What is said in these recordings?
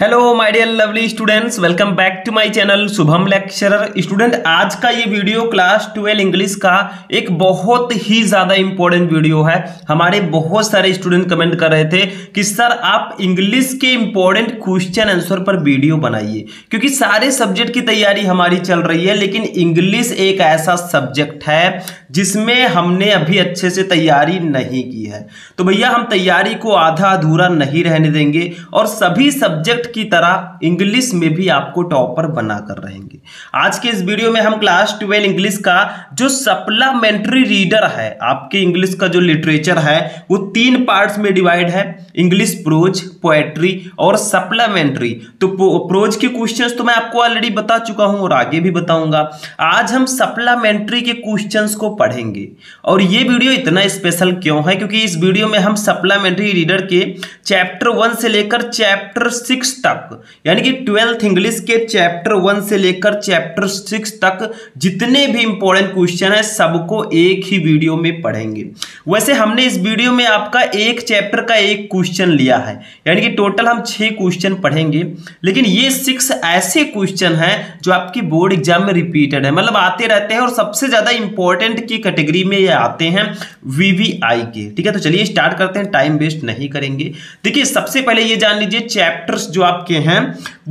Hello my dear lovely students, welcome back to my channel Shubham lecturer. Student, आज का ये video class 12 English का एक बहुत ही ज़्यादा इम्पोर्टेंट वीडियो है। हमारे बहुत सारे स्टूडेंट कमेंट कर रहे थे कि सर आप इंग्लिश के इम्पोर्टेंट क्वेश्चन आंसर पर वीडियो बनाइए, क्योंकि सारे सब्जेक्ट की तैयारी हमारी चल रही है, लेकिन इंग्लिश एक ऐसा सब्जेक्ट है जिसमें हमने अभी अच्छे से तैयारी नहीं की है। तो भैया हम तैयारी को आधा अधूरा नहीं रहने देंगे और सभी सब्जेक्ट की तरह इंग्लिश में भी आपको टॉपर बनाकर रहेंगे। आज के इस वीडियो में हम क्लास 12 इंग्लिश का जो सप्लीमेंट्री रीडर है, आपके इंग्लिश का जो लिटरेचर है, वो तीन पार्ट्स में डिवाइड है, इंग्लिश प्रोज, पोएट्री और सप्लीमेंट्री। तो प्रोज के क्वेश्चंस तो मैं आपको ऑलरेडी बता चुका हूं और आगे भी बताऊंगा। आज हम सप्लीमेंट्री के क्वेश्चंस को पढ़ेंगे और ये वीडियो इतना स्पेशल क्यों है, क्योंकि इस वीडियो में हम सप्लीमेंट्री रीडर के चैप्टर 1 से लेकर चैप्टर 6 तक, यानी कि 12th इंग्लिश के चैप्टर 1 से लेकर चैप्टर 6 तक जितने भी इंपॉर्टेंट क्वेश्चन है सबको एक ही वीडियो में पढ़ेंगे। वैसे हमने इस वीडियो में आपका एक चैप्टर का एक क्वेश्चन लिया है, यानी कि टोटल हम 6 क्वेश्चन पढ़ेंगे, लेकिन ये 6 ऐसे क्वेश्चन हैं जो आपकी बोर्ड एग्जाम में रिपीटेड है, मतलब आते रहते हैं और सबसे ज्यादा इंपॉर्टेंट की कैटेगरी में ये आते हैं वीवीआई के। ठीक है, तो चलिए स्टार्ट करते हैं, टाइम वेस्ट नहीं करेंगे। देखिए, सबसे पहले ये जान लीजिए चैप्टर्स जो आपके हैं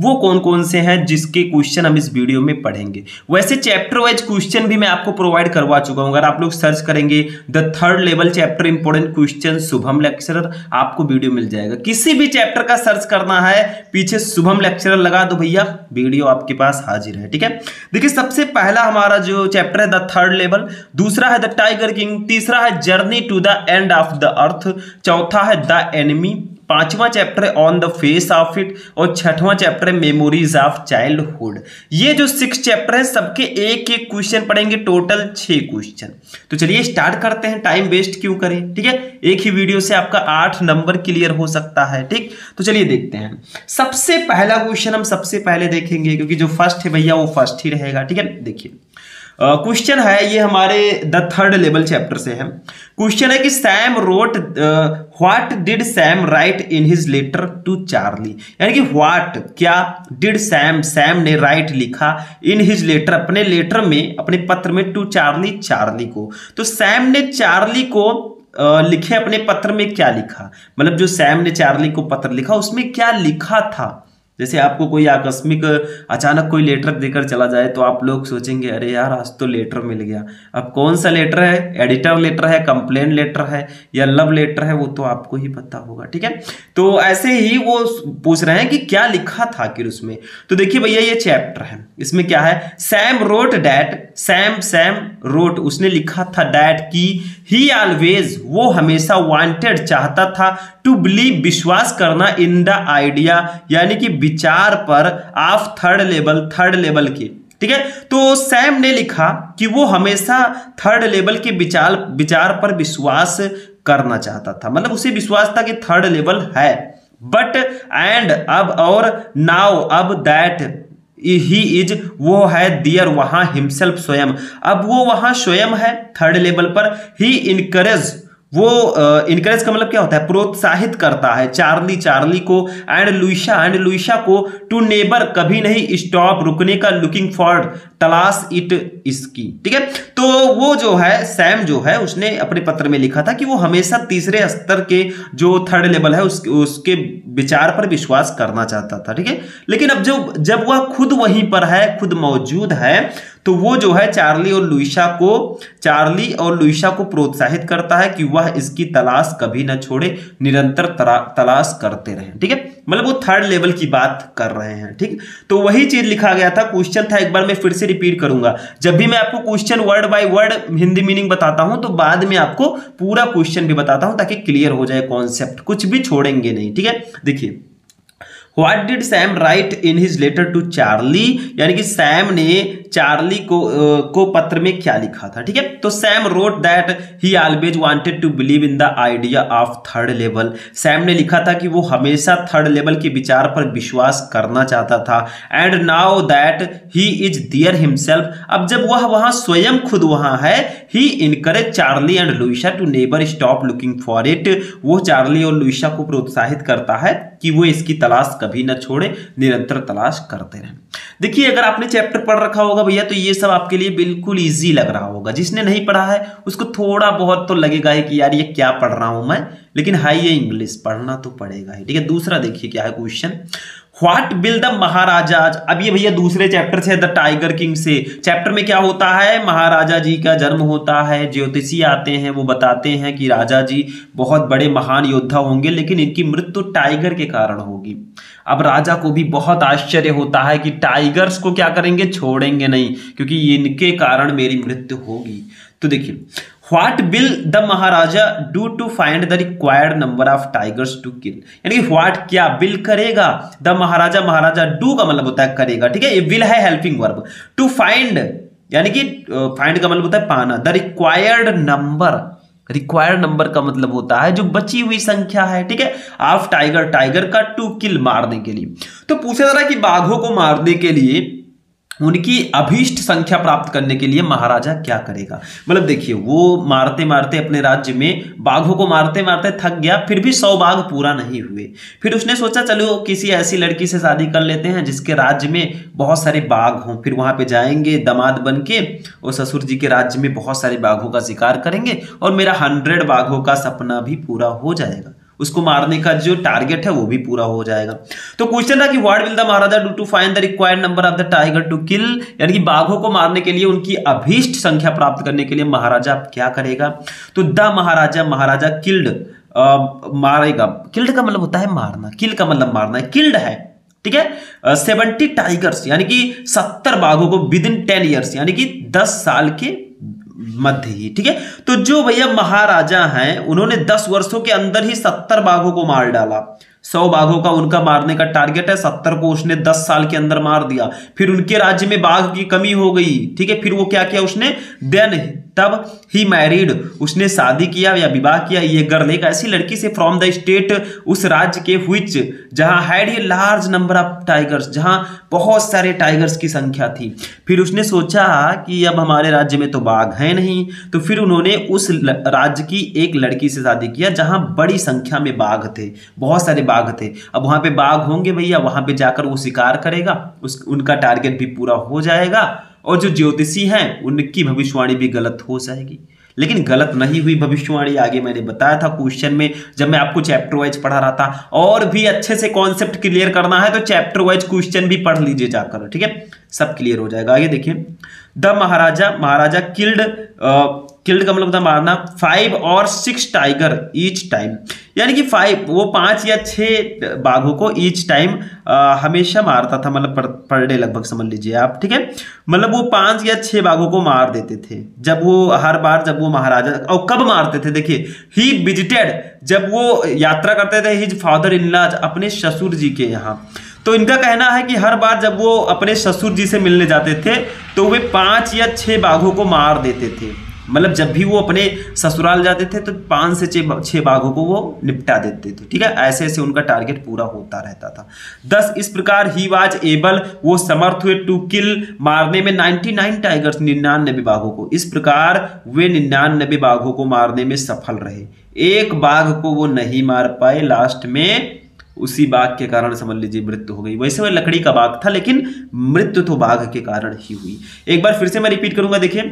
वो कौन कौन से हैं जिसके क्वेश्चन हम इस वीडियो में पढ़ेंगे। वैसे चैप्टर वाइज क्वेश्चन भी मैं आपको प्रोवाइड करवा चुका हूं, अगर आप लोग सर्च करेंगे the third level chapter important question Shubham lecturer, आपको वीडियो मिल जाएगा। किसी भी चैप्टर का सर्च करना है, पीछे शुभम लेक्चरर लगा दो, भैया वीडियो आपके पास हाजिर है। ठीक है, देखिए सबसे पहला हमारा जो चैप्टर है द थर्ड लेवल, दूसरा है द टाइगर किंग, तीसरा है journey to the end of the earth, चौथा है द एनिमी, पांचवा चैप्टर है on the face of it और छठवां चैप्टर है मेमोरीज ऑफ चाइल्डहुड। ये जो 6 चैप्टर हैं सबके एक एक क्वेश्चन पढ़ेंगे, टोटल 6 क्वेश्चन। तो चलिए स्टार्ट करते हैं, टाइम वेस्ट क्यों करें। ठीक है, एक ही वीडियो से आपका 8 नंबर क्लियर हो सकता है। ठीक, तो चलिए देखते हैं। सबसे पहला क्वेश्चन हम सबसे पहले देखेंगे, क्योंकि जो फर्स्ट है भैया वो फर्स्ट ही रहेगा। ठीक है, देखिए क्वेश्चन है ये हमारे द थर्ड लेवल चैप्टर से है। क्वेश्चन है कि Sam wrote, what did Sam write in his letter to Charlie, यानी कि व्हाट क्या डिड सैम, सैम ने राइट लिखा इन हिज लेटर, अपने लेटर में, अपने पत्र में, टू चार्ली, चार्ली को। तो सैम ने चार्ली को लिखे अपने पत्र में क्या लिखा, मतलब जो सैम ने चार्ली को पत्र लिखा उसमें क्या लिखा था। जैसे आपको कोई आकस्मिक अचानक कोई लेटर देकर चला जाए तो आप लोग सोचेंगे अरे यार आज तो लेटर मिल गया, अब कौन सा लेटर है, एडिटर लेटर है, कंप्लेन लेटर है या लव लेटर है, वो तो आपको ही पता होगा। ठीक है, तो ऐसे ही वो पूछ रहे हैं कि क्या लिखा था आखिर उसमें। तो देखिए भैया ये चैप्टर है, इसमें क्या है, Sam wrote that, Sam wrote उसने लिखा था, डैट की ही ऑलवेज वो हमेशा वांटेड चाहता था, टू बिलीव विश्वास करना, इन द आइडिया यानी कि विचार पर, ऑफ थर्ड लेवल के। ठीक है, तो सैम ने लिखा कि वो हमेशा थर्ड लेवल के विचार पर विश्वास करना चाहता था, मतलब उसे विश्वास था कि थर्ड लेवल है। बट एंड अब और, नाउ अब, दैट ही इज वो है, दियर वहां हिमसेल्फ स्वयं, अब वो वहां स्वयं है थर्ड लेवल पर, ही इनकरेज वो इनकरेज का मतलब क्या होता है, प्रोत्साहित करता है, चार्ली को, एंड लुइसा को, टू नेवर कभी नहीं स्टॉप रुकने का, लुकिंग फॉर तलाश इट इसकी। ठीक है, तो वो जो है सैम जो है उसने अपने पत्र में लिखा था कि वो हमेशा तीसरे स्तर के जो थर्ड लेवल है उसके विचार पर विश्वास करना चाहता था। ठीक है, लेकिन अब जब वह खुद वहीं पर है, खुद मौजूद है, तो वो जो है चार्ली और लुइसा को प्रोत्साहित करता है कि वह इसकी तलाश कभी ना छोड़े, निरंतर तलाश करते रहें। ठीक है, मतलब वो थर्ड लेवल की बात कर रहे हैं। ठीक, तो वही चीज लिखा गया था। क्वेश्चन था, एक बार मैं फिर से रिपीट करूंगा, जब भी मैं आपको question word by word Hindi meaning बताता हूं तो बाद में आपको पूरा क्वेश्चन भी बताता हूं ताकि क्लियर हो जाए कॉन्सेप्ट, कुछ भी छोड़ेंगे नहीं। ठीक है, देखिए what did Sam write in his letter to Charlie, यानी कि सैम ने चार्ली को पत्र में क्या लिखा था। ठीक है, तो Sam wrote that he always wanted to believe in the idea of third level. Sam ने लिखा था कि वो हमेशा थर्ड लेवल के विचार पर विश्वास करना चाहता था। And now that he is there himself, अब जब वह वहां स्वयं खुद वहां है, he encourage Charlie and Luisa to never stop looking for it, वो चार्ली और लुइसा को प्रोत्साहित करता है कि वो इसकी तलाश कभी ना छोड़े, निरंतर तलाश करते रहें। देखिए, अगर आपने चैप्टर पढ़ रखा होगा भैया तो ये सब आपके लिए बिल्कुल इजी लग रहा होगा। जिसने नहीं पढ़ा है उसको थोड़ा बहुत तो लगेगा है कि यार ये क्या पढ़ रहा हूं मैं, लेकिन हाई ये इंग्लिश पढ़ना तो पड़ेगा ही। ठीक है, दूसरा देखिए क्या है क्वेश्चन, व्हाट विल द महाराजा। अब ये भैया दूसरे चैप्टर से, द टाइगर किंग से। चैप्टर में क्या होता है, महाराजा जी का जन्म होता है, ज्योतिषी आते हैं, वो बताते हैं कि राजा जी बहुत बड़े महान योद्धा होंगे, लेकिन इनकी मृत्यु टाइगर के कारण होगी। अब राजा को भी बहुत आश्चर्य होता है कि टाइगर्स को क्या करेंगे, छोड़ेंगे नहीं, क्योंकि इनके कारण मेरी मृत्यु होगी। तो देखिए, What will the Maharaja do to find the required number of tigers to kill? यानी कि what क्या, will करेगा, the महाराजा do का मतलब होता है करेगा। ठीक है, ये will है helping verb। To find यानी कि find का मतलब होता है पाना। The required number का मतलब होता है जो बची हुई संख्या है। ठीक है, ऑफ टाइगर का, टू किल मारने के लिए। तो पूछा जा रहा है कि बाघों को मारने के लिए, उनकी अभीष्ट संख्या प्राप्त करने के लिए महाराजा क्या करेगा। मतलब देखिए, वो मारते मारते अपने राज्य में बाघों को मारते मारते थक गया, फिर भी 100 बाघ पूरा नहीं हुए। फिर उसने सोचा चलो किसी ऐसी लड़की से शादी कर लेते हैं जिसके राज्य में बहुत सारे बाघ हों, फिर वहां पे जाएंगे दामाद बन के और ससुर जी के राज्य में बहुत सारे बाघों का शिकार करेंगे और मेरा 100 बाघों का सपना भी पूरा हो जाएगा, उसको मारने का जो टारगेट है वो भी पूरा हो जाएगा। तो क्वेश्चन था कि what will the Maharaja do to find the required number of the tiger to kill, यानी कि बाघों को मारने के लिए उनकी अभीष्ट संख्या प्राप्त करने के लिए महाराजा क्या करेगा। तो द महाराजा किल्ड, मारेगा। किल्ड का मतलब होता है मारना, किल का मतलब मारना है, किल्ड है। ठीक है, 70 टाइगर्स यानी कि 70 बाघों को विद इन 10 ईयर्स यानी कि 10 साल के मध्य ही। ठीक है, तो जो भैया महाराजा हैं उन्होंने 10 वर्षों के अंदर ही 70 बाघों को मार डाला। 100 बाघों का उनका मारने का टारगेट है, 70 को उसने 10 साल के अंदर मार दिया। फिर उनके राज्य में बाघ की कमी हो गई। ठीक है, फिर वो क्या किया उसने, देन तब ही मैरिड, उसने शादी किया या विवाह किया, ये गर्ल एक ऐसी लड़की से फ्रॉम द स्टेट, उस राज्य के, व्हिच जहां had a large number of tigers, जहां बहुत सारे टाइगर्स की संख्या थी। फिर उसने सोचा कि अब हमारे राज्य में तो बाघ है नहीं, तो फिर उन्होंने उस राज्य की एक लड़की से शादी किया जहां बड़ी संख्या में बाघ थे, बहुत सारे बाघ थे। अब वहां पे बाघ होंगे भैया, वहां पे जाकर वो शिकार करेगा, उनका टारगेट भी पूरा हो जाएगा और जो ज्योतिषी हैं उनकी भविष्यवाणी भी गलत हो जाएगी। लेकिन गलत नहीं हुई भविष्यवाणी, आगे मैंने बताया था क्वेश्चन में जब मैं आपको चैप्टर वाइज पढ़ा रहा था। और भी अच्छे से कॉन्सेप्ट क्लियर करना है तो चैप्टर वाइज क्वेश्चन भी पढ़ लीजिए जाकर, ठीक है, सब क्लियर हो जाएगा। आगे देखिए, द महाराजा किल्ड, किल्ड का मतलब होता है मारना, 5 और 6 टाइगर ईच टाइम, यानी कि 5 या 6 बाघों को ईच टाइम हमेशा मारता था, मतलब पर डे लगभग समझ लीजिए आप। ठीक है, मतलब वो 5 या 6 बाघों को मार देते थे जब वो हर बार, जब वो महाराजा, और कब मारते थे देखिए, ही विजिटेड, जब वो यात्रा करते थे हिज फादर इन लॉज, अपने ससुर जी के यहाँ। तो इनका कहना है कि हर बार जब वो अपने ससुर जी से मिलने जाते थे तो वे 5 या 6 बाघों को मार देते थे। मतलब जब भी वो अपने ससुराल जाते थे तो 5 से 6 बाघों को वो निपटा देते थे। ठीक है, ऐसे ऐसे उनका टारगेट पूरा होता रहता था। 10 इस प्रकार ही वाज एबल, वो समर्थ हुए, टू किल मारने में 99 टाइगर्स 99 बाघों को। इस प्रकार वे 99 बाघों को मारने में सफल रहे, एक बाघ को वो नहीं मार पाए। लास्ट में उसी बाघ के कारण समझ लीजिए मृत्यु हो गई। वैसे वह लकड़ी का बाघ था लेकिन मृत्यु तो बाघ के कारण ही हुई। एक बार फिर से मैं रिपीट करूंगा, देखिए,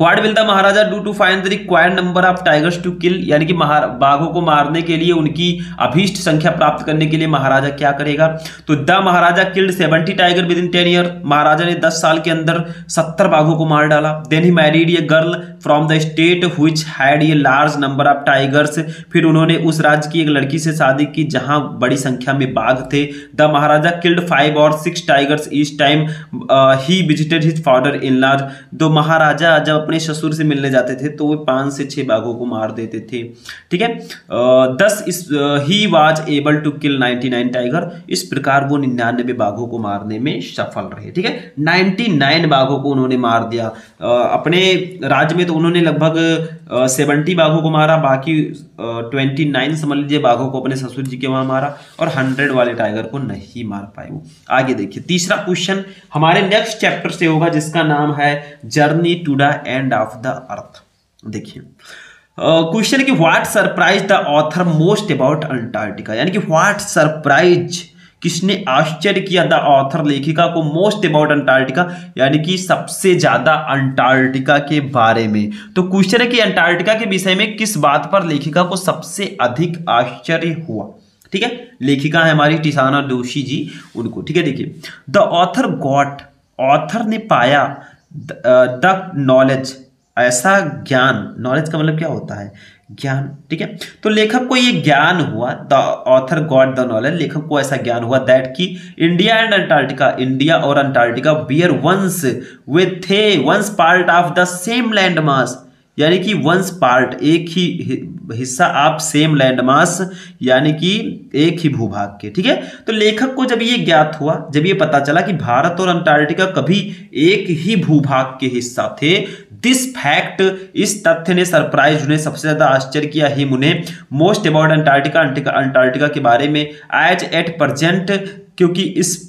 what will the Maharaja do to find the required number of tigers to kill, यानी कि बाघों को मारने के लिए उनकी अभीष्ट संख्या प्राप्त करने के लिए महाराजा क्या करेगा। तो the Maharaja killed 70 tiger with in 10 year, महाराजा ने 10 साल के अंदर 70 बाघों को मार डाला। Then he married a girl from the state which had a large number of tigers. फिर उन्होंने उस राज्य की एक लड़की से शादी की जहां बड़ी संख्या में बाघ थे। द महाराजा किल्ड 5 और 6 tigers each time he visited his father in laws. दो महाराजा जब अपने ससुर से मिलने जाते थे तो वे 5 से 6 बाघों को मार देते थे, ठीक है। 10 he was able to kill 99 tiger. इस प्रकार वो 99 बाघों को मारने में सफल रहे, ठीक है। 99 बाघों को उन्होंने मार दिया। अपने राज्य में तो उन्होंने लगभग 70 बाघों को मारा, बाकी 29 समझ लीजिए बाघों को अपने ससुर जी के वहां मारा और 100 वाले टाइगर को नहीं मार पाए वो। आगे देखिए तीसरा क्वेश्चन हमारे नेक्स्ट चैप्टर से होगा जिसका नाम है journey to the end of the earth. देखिए क्वेश्चन कि what surprise the author most about Antarctica, यानी कि व्हाट सरप्राइज, किसने आश्चर्य किया द ऑथर, लेखिका को, मोस्ट अबाउट अंटार्कटिका, यानी कि सबसे ज्यादा अंटार्कटिका के बारे में। तो क्वेश्चन है कि अंटार्कटिका के विषय में किस बात पर लेखिका को सबसे अधिक आश्चर्य हुआ, ठीक है। लेखिका है हमारी टिसाना दोशी जी, उनको, ठीक है। देखिए द ऑथर गॉट, ऑथर ने पाया, द नॉलेज, ऐसा ज्ञान, नॉलेज का मतलब क्या होता है, ज्ञान, ठीक है। तो लेखक को ये ज्ञान हुआ, the author got the knowledge, लेखक को ऐसा ज्ञान हुआ दैट कि इंडिया एंड अंटार्कटिका, इंडिया और अंटार्कटिका बियर वंस, वे थे once part of the same land mass, यानी कि वंस पार्ट, एक ही हिस्सा आप सेम लैंडमास, यानी कि एक ही भूभाग के, ठीक है। तो लेखक को जब ये ज्ञात हुआ, जब ये पता चला कि भारत और अंटार्कटिका कभी एक ही भूभाग के हिस्सा थे, दिस फैक्ट, इस तथ्य ने सरप्राइज, उन्हें सबसे ज्यादा आश्चर्य किया, हिम, उन्हें, मोस्ट अबाउट अंटार्कटिका, अंटार्कटिका के बारे में, एज एट प्रजेंट, क्योंकि इस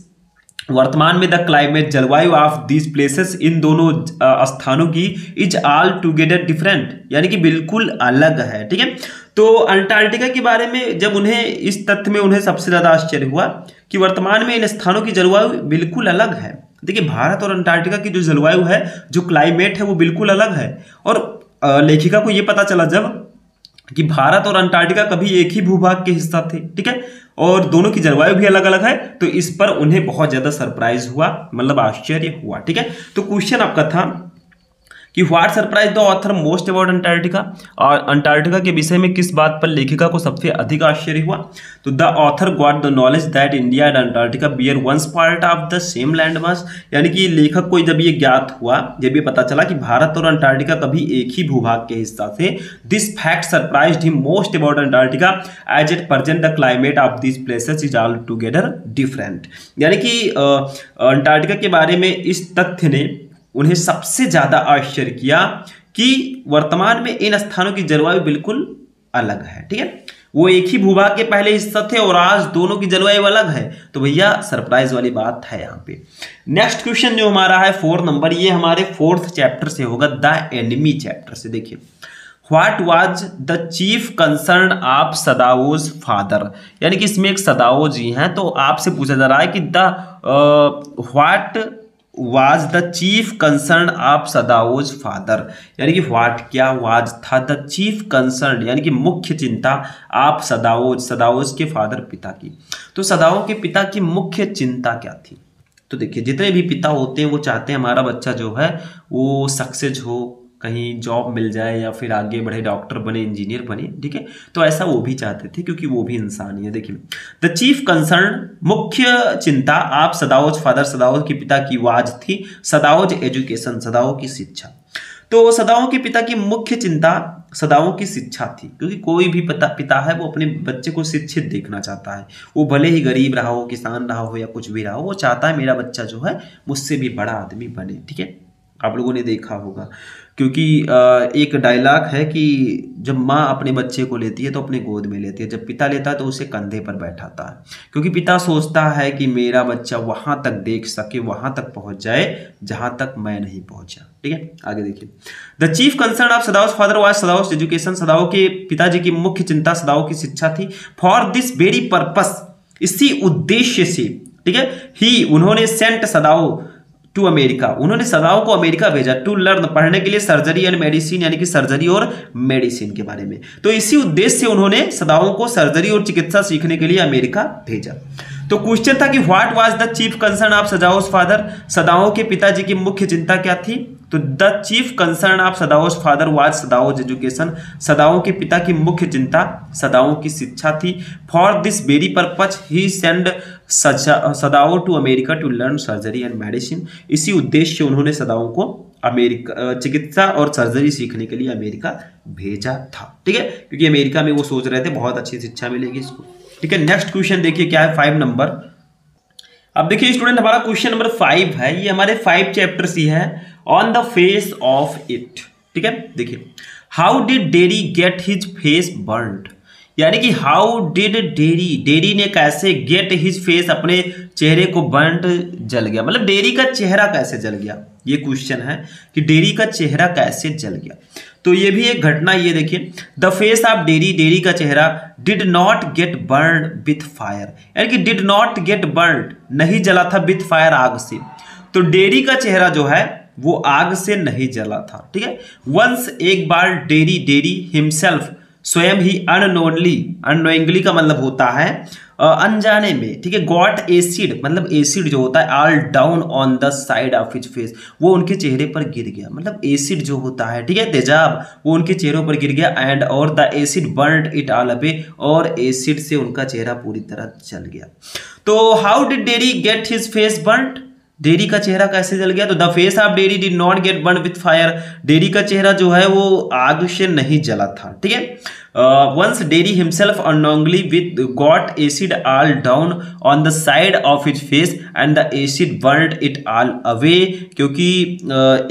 वर्तमान में द क्लाइमेट, जलवायु ऑफ दीज प्लेसेस, इन दोनों स्थानों की, इज ऑल टुगेदर डिफरेंट, यानी कि बिल्कुल अलग है, ठीक है। तो अंटार्कटिका के बारे में जब उन्हें इस तथ्य में उन्हें सबसे ज्यादा आश्चर्य हुआ कि वर्तमान में इन स्थानों की जलवायु बिल्कुल अलग है। देखिए भारत और अंटार्कटिका की जो जलवायु है, जो क्लाइमेट है, वो बिल्कुल अलग है। और लेखिका को ये पता चला जब कि भारत और अंटार्कटिका कभी एक ही भूभाग के हिस्सा थे, ठीक है, और दोनों की जलवायु भी अलग अलग है, तो इस पर उन्हें बहुत ज्यादा सरप्राइज हुआ, मतलब आश्चर्य हुआ, ठीक है। तो क्वेश्चन आपका था कि what surprise the author most about Antarctica, और अंटार्कटिका के विषय में किस बात पर लेखिका को सबसे अधिक आश्चर्य हुआ। तो the author got the knowledge that India and Antarctica bear once part of the same landmass, यानी कि लेखक को जब ये ज्ञात हुआ, जब ये पता चला कि भारत और अंटार्कटिका कभी एक ही भूभाग के हिस्सा थे, this fact surprise him most about Antarctica as at present the climate of this places is all together different, यानी कि अंटार्कटिका के बारे में इस तथ्य ने उन्हें सबसे ज्यादा आश्चर्य किया कि वर्तमान में इन स्थानों की जलवायु बिल्कुल अलग है, ठीक है। वो एक ही भूभाग के पहले हिस्सा थे और आज दोनों की जलवायु अलग है, तो भैया सरप्राइज वाली बात है यहाँ पे। नेक्स्ट क्वेश्चन जो हमारा है 4 नंबर, ये हमारे 4th चैप्टर से होगा, द एनिमी चैप्टर से। देखिए what was the chief concern of Sadao's father, यानी कि इसमें एक सदाओ जी हैं, तो आपसे पूछा जा रहा है कि the what was the chief concern of Sadao's father, यानी कि व्हाट, क्या, वाज था, द चीफ कंसर्न यानी कि मुख्य चिंता ऑफ सदाओज, सदाओज के फादर, पिता की। तो सदाओ के पिता की मुख्य चिंता क्या थी। तो देखिए जितने भी पिता होते हैं वो चाहते हैं हमारा बच्चा जो है वो सक्सेस हो, कहीं जॉब मिल जाए या फिर आगे बढ़े, डॉक्टर बने, इंजीनियर बने, ठीक है। तो ऐसा वो भी चाहते थे क्योंकि वो भी इंसान ही है। देखिए द चीफ कंसर्न, मुख्य चिंता आप सदाओज फादर, सदाओज के पिता की, वाज थी सदाओज एजुकेशन, सदाओ की शिक्षा। तो सदाओं के पिता की मुख्य चिंता सदाओं की शिक्षा थी, क्योंकि कोई भी पिता है वो अपने बच्चे को शिक्षित देखना चाहता है। वो भले ही गरीब रहा हो, किसान रहा हो या कुछ भी रहा हो, वो चाहता है मेरा बच्चा जो है मुझसे भी बड़ा आदमी बने, ठीक है। आप लोगों ने देखा होगा क्योंकि एक डायलॉग है कि जब माँ अपने बच्चे को लेती है तो अपने गोद में लेती है, जब पिता लेता है तो उसे कंधे पर बैठाता है, क्योंकि पिता सोचता है कि मेरा बच्चा वहाँ तक देख सके, वहाँ तक पहुँच जाए जहाँ तक मैं नहीं पहुँचा, ठीक है। आगे देखिए the chief concern of Sadao's father was Sadao's education, Sadao के पिताजी की मुख्य चिंता सदाओ की शिक्षा थी। फॉर दिस वेरी पर्पस, इसी उद्देश्य से, ठीक है, ही, उन्होंने सेंट सदाओ टू अमेरिका, उन्होंने सदाओ को अमेरिका भेजा, टू लर्न, पढ़ने के लिए, सर्जरी एंड मेडिसिन, यानी कि सर्जरी और मेडिसिन के बारे में। तो इसी उद्देश्य से उन्होंने सदाओ को सर्जरी और चिकित्सा सीखने के लिए अमेरिका भेजा। तो क्वेश्चन था कि what was the chief concern of Sadao's father, Sadao के पिताजी की मुख्य चिंता क्या थी। तो the chief concern of Sadao's father was Sadao's education, सदाओं के पिता की मुख्य चिंता सदाओं की शिक्षा थी। For this very purpose he send Sadao to America to learn surgery and medicine. इसी उद्देश्य से उन्होंने सदाओं को अमेरिका चिकित्सा और सर्जरी सीखने के लिए अमेरिका भेजा था। ठीक है, क्योंकि अमेरिका में वो सोच रहे थे बहुत अच्छी शिक्षा मिलेगी इसको। ठीक है, नेक्स्ट क्वेश्चन देखिए क्या है, 5 नंबर। अब देखिए स्टूडेंट हमारा क्वेश्चन नंबर 5 है, ये हमारे 5 चैप्टर्स ही है, on the face of it. ठीक है, देखिए how did Derry get his face burned, यानी कि हाउ डिड डेरी ने कैसे गेट हिज फेस अपने चेहरे को बर्न्ड जल गया, मतलब डेरी का चेहरा कैसे जल गया, ये क्वेश्चन है कि डेरी का चेहरा कैसे जल गया। तो ये भी एक घटना, ये देखिए द फेस ऑफ डेरी का चेहरा did not get burned with fire, यानी कि डिड नॉट गेट बर्न्ड नहीं जला था विथ फायर आग से। तो डेरी का चेहरा जो है वो आग से नहीं जला था। ठीक है, वंस एक बार डेरी हिमसेल्फ स्वयं ही अननोइंगली का मतलब होता है अनजाने में। ठीक है, गॉट एसिड मतलब एसिड जो होता है all down on the side of his face, वो उनके चेहरे पर गिर गया, मतलब एसिड जो होता है, ठीक है तेजाब, वो उनके चेहरों पर गिर गया। एंड और the acid burned it all away, और एसिड से उनका चेहरा पूरी तरह जल गया। तो how did Derry get his face burned, Derry का चेहरा कैसे जल गया। तो the face of Derry did not get burn with fire, Derry का चेहरा जो है वो आग से नहीं जला था। ठीक है, once Derry himself unknowingly with got acid all down on the side of his face and the acid burn it all away, क्योंकि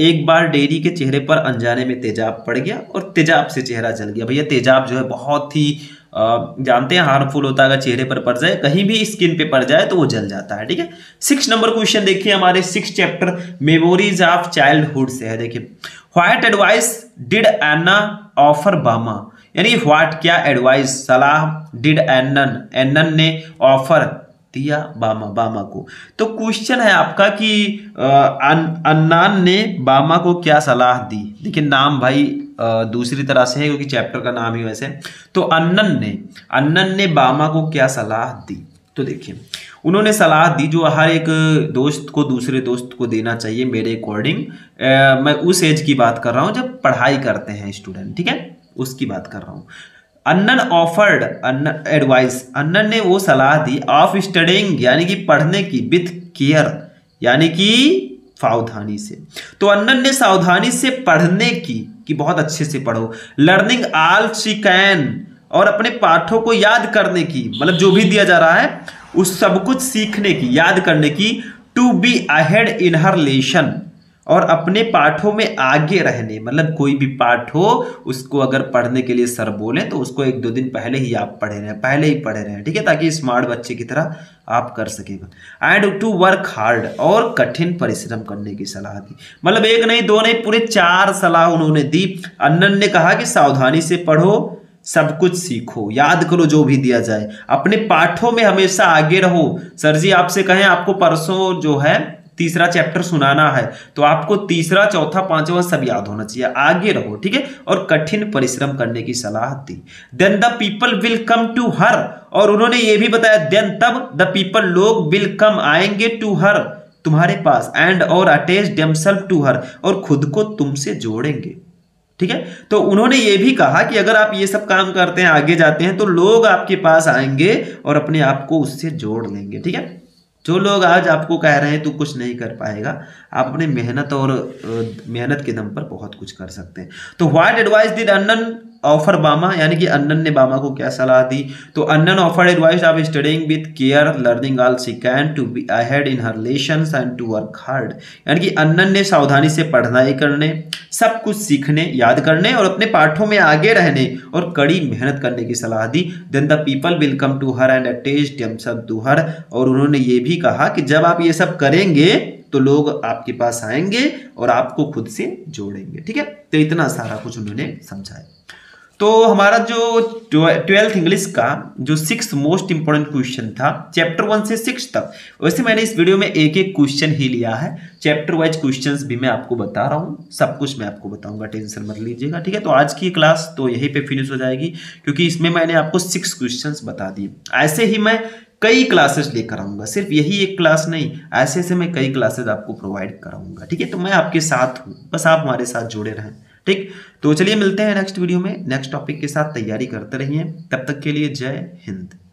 एक बार डेरी के चेहरे पर अनजाने में तेजाब पड़ गया और तेजाब से चेहरा जल गया। भैया तेजाब जो है बहुत ही जानते हैं हार्मफुल होता है, अगर चेहरे पर पड़ जाए, कहीं भी स्किन पे पड़ जाए तो वो जल जाता है। ठीक है, 6 नंबर क्वेश्चन देखिए हमारे 6 चैप्टर मेमोरीज ऑफ चाइल्डहुड से है। देखिए what advice did Anna offer Bama, यानी व्हाट क्या, एडवाइस सलाह, डिड एनन ने ऑफर दिया बामा को। तो क्वेश्चन है आपका कि अन्नान ने बामा को क्या सलाह दी। देखिए नाम भाई दूसरी तरह से है क्योंकि चैप्टर का नाम ही वैसे। तो अन्नन ने बामा को क्या सलाह दी, तो देखिए उन्होंने सलाह दी जो हर एक दोस्त को दूसरे दोस्त को देना चाहिए। मेरे अकॉर्डिंग मैं उस एज की बात कर रहा हूँ जब पढ़ाई करते हैं स्टूडेंट, ठीक है उसकी बात कर रहा हूँ। अन्नन ने वो सलाह दी ऑफ स्टडिंग, यानी कि पढ़ने की, विथ केयर यानी कि सावधानी से। तो अन्नन ने सावधानी से पढ़ने की कि बहुत अच्छे से पढ़ो, लर्निंग ऑल शी कैन, और अपने पाठों को याद करने की, मतलब जो भी दिया जा रहा है उस सब कुछ सीखने की, याद करने की, to be ahead in her lesson, और अपने पाठों में आगे रहने, मतलब कोई भी पाठ हो उसको अगर पढ़ने के लिए सर बोले तो उसको 1-2 दिन पहले ही आप पहले ही पढ़े रहें, ठीक है, ताकि स्मार्ट बच्चे की तरह आप कर सकेगा। एंड टू वर्क हार्ड, और कठिन परिश्रम करने की सलाह दी, मतलब 1 नहीं 2 नहीं पूरे 4 सलाह उन्होंने दी। अन्नन ने कहा कि सावधानी से पढ़ो, सब कुछ सीखो, याद करो जो भी दिया जाए, अपने पाठों में हमेशा आगे रहो। सर जी आपसे कहें आपको परसों जो है 3रा चैप्टर सुनाना है तो आपको 3रा 4था 5वां सब याद होना चाहिए, आगे रहो, ठीक है, और कठिन परिश्रम करने की सलाह दी। Then the people will come to her, और उन्होंने ये भी बताया देन तब द पीपल लोग विल कम आएंगे टू हर तुम्हारे पास, एंड और अटैच देमसेल्फ टू हर, और खुद को तुमसे जोड़ेंगे। ठीक है, तो उन्होंने ये भी कहा कि अगर आप ये सब काम करते हैं आगे जाते हैं तो लोग आपके पास आएंगे और अपने आप को उससे जोड़ लेंगे। ठीक है, जो लोग आज आपको कह रहे हैं तू कुछ नहीं कर पाएगा, आप अपने मेहनत के दम पर बहुत कुछ कर सकते हैं। तो what advice did Annan offer Bama, यानी कि अन्नन ने बामा को क्या सलाह दी। तो Annan offer advice of studying with care, learning all she can, to be ahead in her lessons and to work hard, यानी कि अन्नन ने सावधानी से पढ़ाई करने, सब कुछ सीखने, याद करने, और अपने पाठों में आगे रहने और कड़ी मेहनत करने की सलाह दी। Then the people will come to her and attach themselves to her, और उन्होंने ये भी कहा कि जब आप ये सब करेंगे तो लोग आपके पास आएंगे और आपको खुद से जोड़ेंगे। ठीक है, तो इतना सारा कुछ उन्होंने समझाया। तो हमारा जो 12th इंग्लिश का जो 6 मोस्ट इंपॉर्टेंट क्वेश्चन था चैप्टर 1 से 6 तक, वैसे मैंने इस वीडियो में 1-1 क्वेश्चन ही लिया है, चैप्टर वाइज क्वेश्चंस भी मैं आपको बता रहा हूँ, सब कुछ मैं आपको बताऊंगा, टेंशन मत लीजिएगा। ठीक है, तो आज की क्लास तो यहीं पे फिनिश हो जाएगी क्योंकि इसमें मैंने आपको 6 क्वेश्चन बता दिए। ऐसे ही मैं कई क्लासेस लेकर आऊँगा, सिर्फ यही एक क्लास नहीं, ऐसे ऐसे मैं कई क्लासेस आपको प्रोवाइड कराऊंगा। ठीक है, तो मैं आपके साथ हूँ, बस आप हमारे साथ जुड़े रहें। ठीक, तो चलिए मिलते हैं नेक्स्ट वीडियो में, नेक्स्ट टॉपिक के साथ। तैयारी करते रहिए, तब तक के लिए जय हिंद।